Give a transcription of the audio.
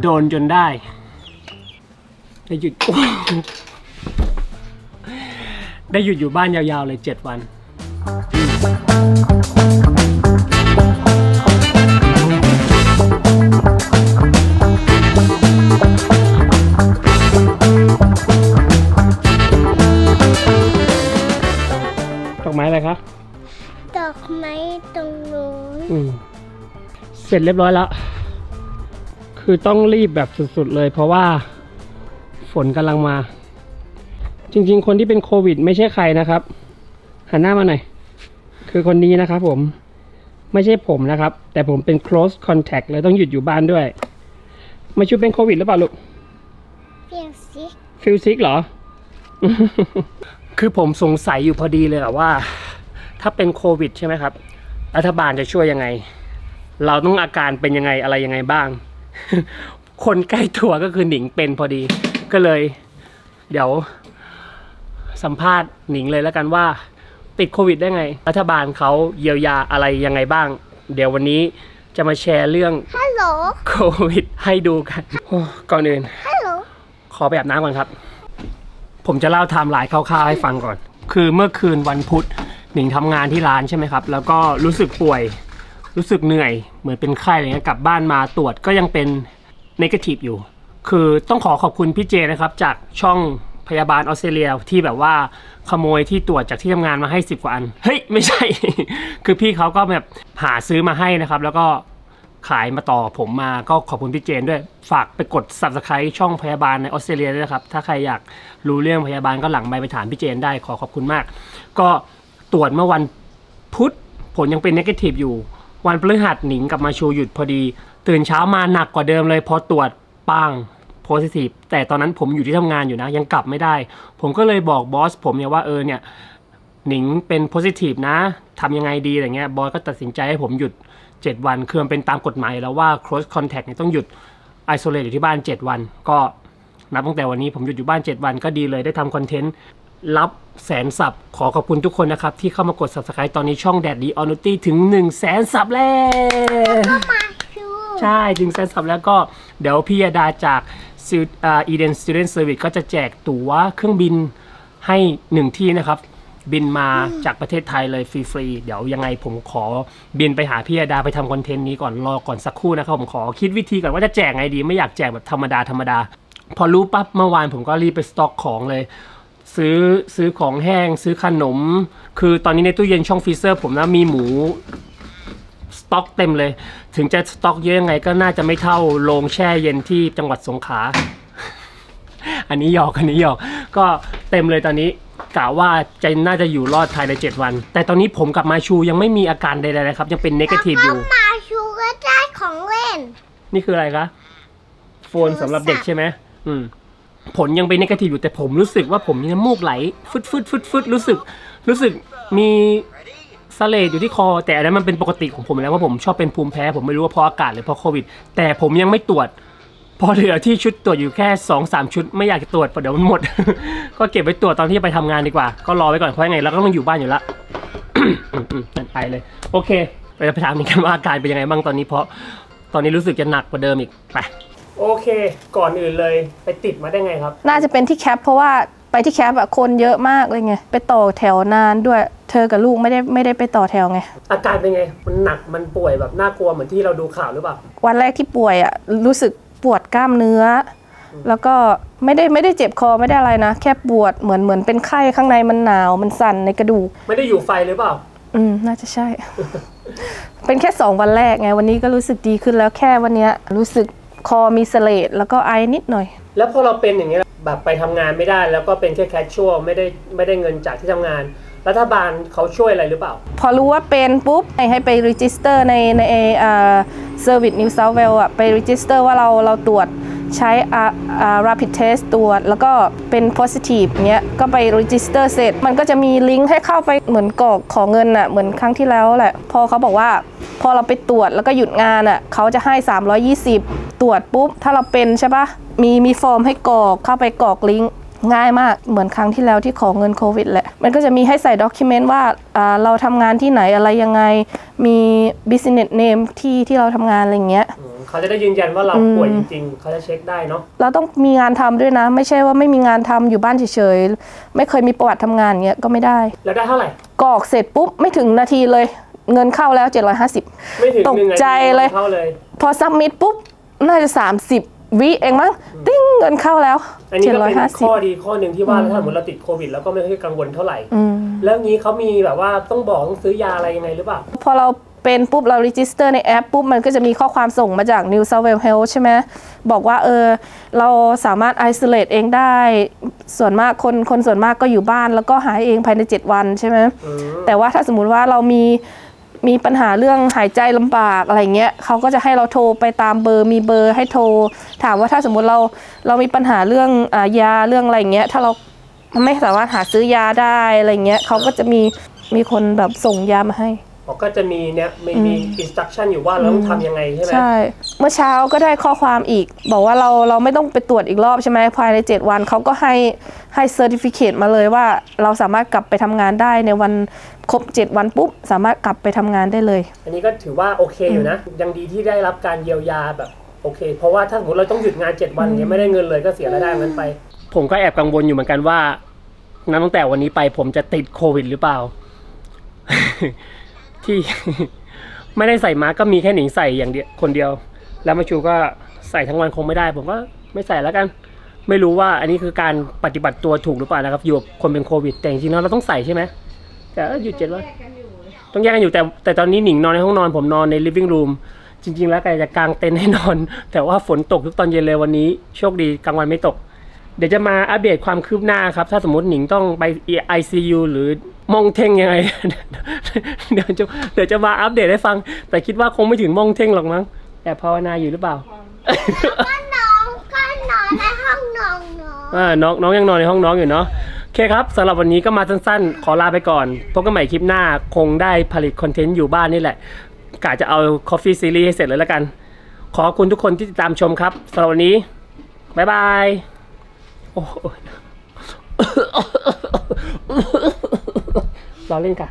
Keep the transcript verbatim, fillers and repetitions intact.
โดนจนได้ได้หยุด ได้หยุดอยู่บ้านยาวๆเลยเจ็ดวันดอกไม้อะไรครับดอกไม้ตรงนู้นเสร็จเรียบร้อยแล้วคือต้องรีบแบบสุดๆเลยเพราะว่าฝนกำลังมาจริงๆคนที่เป็นโควิดไม่ใช่ใครนะครับหันหน้ามาหน่อยคือคนนี้นะครับผมไม่ใช่ผมนะครับแต่ผมเป็น close contact เลยต้องหยุดอยู่บ้านด้วยมาชุบเป็นโควิดหรือเปล่าลูกฟิลซิกฟิลซิกเหรอ คือผมสงสัยอยู่พอดีเลยว่าถ้าเป็นโควิดใช่ไหมครับรัฐบาลจะช่วยยังไงเราต้องอาการเป็นยังไงอะไรยังไงบ้าง คนใกล้ตัวก็คือหนิงเป็นพอดีก็เลยเดี๋ยวสัมภาษณ์หนิงเลยแล้วกันว่าติดโควิดได้ไงรัฐบาลเขาเยียวยาอะไรยังไงบ้างเดี๋ยววันนี้จะมาแชร์เรื่องฮัลโหลโควิดให้ดูกันก่อนอื่นฮัลโหลขอไปอาบน้ำก่อนครับผมจะเล่าไทม์ไลน์คร่าวๆให้ฟังก่อนคือเมื่อคืนวันพุธหนิงทำงานที่ร้านใช่ไหมครับแล้วก็รู้สึกป่วยรู้สึกเหนื่อยเหมือนเป็นไข้อะไรเงี้ยกลับบ้านมาตรวจก็ยังเป็นเนกาทีฟอยู่คือต้องขอขอบคุณพี่เจนะครับจากช่องพยาบาลออสเตรเลียที่แบบว่าขโมยที่ตรวจจากที่ทำงานมาให้สิบกว่าอันเฮ้ยไม่ใช่ คือพี่เขาก็แบบหาซื้อมาให้นะครับแล้วก็ขายมาต่อผมมาก็ขอบคุณพี่เจนด้วยฝากไปกด ซับสไครบ์ ช่องพยาบาลในออสเตรเลียด้วยนะครับถ้าใครอยากรู้เรื่องพยาบาลก็หลังไมค์ไปถามพี่เจนได้ขอขอบคุณมากก็ตรวจเมื่อวันพุธผลยังเป็นเนกาทีฟอยู่วันพฤหัสหนิงกับมาชูหยุดพอดีตื่นเช้ามาหนักกว่าเดิมเลยพอตรวจปังโพสิทีฟแต่ตอนนั้นผมอยู่ที่ทำงานอยู่นะยังกลับไม่ได้ผมก็เลยบอกบอสผมเนี่ยว่าเออเนี่ยหนิงเป็นโพสิทีฟนะทำยังไงดีอะไรเงี้ยบอสก็ตัดสินใจให้ผมหยุดเจ็ดวันคือมันเป็นตามกฎหมายแล้วว่า close contact เนี่ยต้องหยุด ไอโซเลต อยู่ที่บ้านเจ็ดวันก็นับตั้งแต่วันนี้ผมหยุดอยู่บ้านเจ็ดวันก็ดีเลยได้ทำคอนเทนต์รับแสนสับขอขอบคุณทุกคนนะครับที่เข้ามากด ซับสไครบ์ ตอนนี้ช่อง Daddy on Duty ถึงหนึ่งแสนสับแล้วใช่ถึงแสนสับแล้วก็เดี๋ยวพี่ยดาจากอีเดน สตูเดนท์ เซอร์วิส ก็จะแจกตั๋วเครื่องบินให้หนึ่งที่นะครับบินมาจากประเทศไทยเลยฟรีๆเดี๋ยวยังไงผมขอบินไปหาพี่ยดาไปทำคอนเทนต์นี้ก่อนรอก่อนสักครู่นะครับผมขอคิดวิธีก่อนว่าจะแจกไงดีไม่อยากแจกแบบธรรมดาธรรมดาพอรู้ปั๊บเมื่อวานผมก็รีบไปสต็อกของเลยซื้อซื้อของแห้งซื้อขนมคือตอนนี้ในตู้เย็นช่องฟรีเซอร์ผมนะมีหมูสต็อกเต็มเลยถึงจะสต็อกเยอะยังไงก็น่าจะไม่เท่าโรงแช่เย็นที่จังหวัดสงขลา อันนี้หยอกอันนี้หยอกก็เต็มเลยตอนนี้กล่าวว่าใจน่าจะอยู่รอดภายในเจ็ดวันแต่ตอนนี้ผมกับมาชูยังไม่มีอาการใดๆนะครับยังเป็นเนกาทีฟอยู่มาชูก็ได้ของเล่นนี่คืออะไรคะโฟนสำหรับเด็กใช่ไหมอืมผลยังเป็นเนกาทีฟอยู่แต่ผมรู้สึกว่าผมมีน้ำมูกไหลฟึดฟึดฟึดฟึดรู้สึกรู้สึกมีสะเลดอยู่ที่คอแต่อันนั้นมันเป็นปกติของผมแล้วว่าผมชอบเป็นภูมิแพ้ผมไม่รู้ว่าเพราะอากาศหรือเพราะโควิดแต่ผมยังไม่ตรวจพอเหลือที่ชุดตรวจอยู่แค่ สองสาม ชุดไม่อยากจะตรวจเพราะเดี๋ยวมันหมด ก็เก็บไว้ตรวจตอนที่ไปทำงานดีกว่าก็รอไว้ก่อนเพราะยังไงเราก็ต้องอยู่บ้านอยู่ละ นั่นไปเลยโอเคเราจะไปถามกันว่าอาการเป็นยังไงบ้างตอนนี้เพราะตอนนี้รู้สึกจะหนักกว่าเดิมอีกไปโอเคก่อนอื่นเลยไปติดมาได้ไงครับน่าจะเป็นที่แคปเพราะว่าไปที่แคปอะคนเยอะมากเลยไงไปต่อแถวนานด้วยเธอกับลูกไม่ได้ไม่ได้ไปต่อแถวไงอาการเป็นไงมันหนักมันป่วยแบบน่ากลัวเหมือนที่เราดูข่าวหรือเปล่าวันแรกที่ป่วยอะรู้สึกปวดกล้ามเนื้อแล้วก็ไม่ได้ไม่ได้เจ็บคอไม่ได้อะไรนะแค่ปวดเหมือนเหมือนเป็นไข้ข้างในมันหนาวมันสั่นในกระดูกไม่ได้อยู่ไฟหรือเปล่าอืมน่าจะใช่ เป็นแค่สองวันแรกไงวันนี้ก็รู้สึกดีขึ้นแล้วแค่วันนี้รู้สึกคอมีเสลดแล้วก็ไอนิดหน่อยแล้วพอเราเป็นอย่างนี้แบบไปทำงานไม่ได้แล้วก็เป็นแค่แคชชัวร์ไม่ได้ไม่ได้เงินจากที่ทำงานรัฐบาลเขาช่วยอะไรหรือเปล่าพอรู้ว่าเป็นปุ๊บให้ไปรีจิสเตอร์ในในเอ่อเซอร์วิสนิวเซาท์เวลส์อ่ะไปรีจิสเตอร์ว่าเราเราตรวจใช้อ่าอ่า rapid test ตรวจแล้วก็เป็นโพสิทีฟเนี้ยก็ไปรีจิสเตอร์เสร็จมันก็จะมีลิงก์ให้เข้าไปเหมือนกรอกขอเงินอ่ะเหมือนครั้งที่แล้วแหละพอเขาบอกว่าพอเราไปตรวจแล้วก็หยุดงานอ่ะเขาจะให้สามร้อยยี่สิบตรวจปุ๊บถ้าเราเป็นใช่ปะมีมีฟอร์มให้กรอกเข้าไปกรอกลิงก์ ง่ายมากเหมือนครั้งที่แล้วที่ขอเงินโควิดแหละมันก็จะมีให้ใส่ด็อกิเมนต์ว่าเราทำงานที่ไหนอะไรยังไงมีบิสเนสเนมที่ที่เราทำงานอะไรเงี้ยเขาจะได้ยืนยันว่าเราป่วยจริงๆเขาจะเช็คได้เนาะเราต้องมีงานทำด้วยนะไม่ใช่ว่าไม่มีงานทำอยู่บ้านเฉยๆไม่เคยมีประวัติทำงานเงี้ยก็ไม่ได้แล้วได้เท่าไหร่กรอกเสร็จปุ๊บไม่ถึงนาทีเลยเงินเข้าแล้วเจ็ดร้อยห้าสิบตกใจเลยพอซับมิดปุ๊บน่าจะสามสิบวิเองมั้งติ้งเงินเข้าแล้วอันนี้ก็เป็นข้อดีข้อหนึ่งที่ว่าถ้าสมมติเราติดโควิดแล้วก็ไม่ค่อยกังวลเท่าไหร่แล้วงี้เขามีแบบว่าต้องบอกต้องซื้อยาอะไรยังไงหรือเปล่าพอเราเป็นปุ๊บเรารีจิสเตอร์ในแอปปุ๊บมันก็จะมีข้อความส่งมาจาก New South Wales Health ใช่ไหมบอกว่าเออเราสามารถ isolate เองได้ส่วนมากคนคนส่วนมากก็อยู่บ้านแล้วก็หายเองภายในเจ็ดวันใช่ไหมแต่ว่าถ้าสมมติว่าเรามีมีปัญหาเรื่องหายใจลำบากอะไรเงี้ยเขาก็จะให้เราโทรไปตามเบอร์มีเบอร์ให้โทรถามว่าถ้าสมมติเราเรามีปัญหาเรื่องยาเรื่องอะไรเงี้ยถ้าเราไม่สามารถหาซื้อยาได้อะไรเงี้ยเขาก็จะมีมีคนแบบส่งยามาให้ก็จะมีเนี่ยมีมีอินสตรัคชั่นอยู่ว่าเราต้องทำยังไงใช่ไหมใช่เมื่อเช้าก็ได้ข้อความอีกบอกว่าเราเราไม่ต้องไปตรวจอีกรอบใช่ไหมภายในเจ็ดวันเขาก็ให้ให้เซอร์ติฟิเคตมาเลยว่าเราสามารถกลับไปทำงานได้ในวันครบเจ็ดวันปุ๊บสามารถกลับไปทำงานได้เลยอันนี้ก็ถือว่าโอเคอยู่นะยังดีที่ได้รับการเยียวยาแบบโอเคเพราะว่าถ้าสมมติเราต้องหยุดงานเจ็ดวันยังไม่ได้เงินเลยก็เสียรายได้นั้นไปผมก็แอบกังวลอยู่เหมือนกันว่านับตั้งแต่วันนี้ไปผมจะติดโควิดหรือเปล่า ที่ไม่ได้ใส่มาก็มีแค่หนิงใส่อย่างเดียวคนเดียวแล้วมาชูก็ใส่ทั้งวันคงไม่ได้ผมก็ไม่ใส่แล้วกันไม่รู้ว่าอันนี้คือการปฏิบัติตัวถูกหรือเปล่านะครับอยู่คนเป็นโควิดแต่จริงๆแล้วเราต้องใส่ใช่ไหมแต่อยู่เจ็ดว่าต้องแยกกันอยู่แต่แต่ตอนนี้หนิงนอนในห้องนอนผมนอนใน living room จริงๆแล้วกายจะกางเต็นท์ให้นอนแต่ว่าฝนตกทุกตอนเย็นเลยวันนี้โชคดีกลางวันไม่ตกเดี๋ยวจะมาอัปเดตความคืบหน้าครับถ้าสมมติหนิงต้องไป ไอ ซี ยู หรือมองเท่งยังไงเดี๋ยวจะเดี๋ยวจะมาอัปเดตให้ฟังแต่คิดว่าคงไม่ถึงมองเท่งหรอกมั้งแต่ภาวนาอยู่หรือเปล่าก็น้องก็นอนในห้องน้องอ่าน้องน้องยังนอนในห้องน้องอยู่เนาะโอเคครับสำหรับวันนี้ก็มาสั้นๆขอลาไปก่อนพบกันใหม่คลิปหน้าคงได้ผลิตคอนเทนต์อยู่บ้านนี่แหละกะจะเอา Coffee Series ให้เสร็จเลยแล้วกันขอบคุณทุกคนที่ติดตามชมครับสำหรับวันนี้บ๊ายบายโอ้เราเล่นค่ะ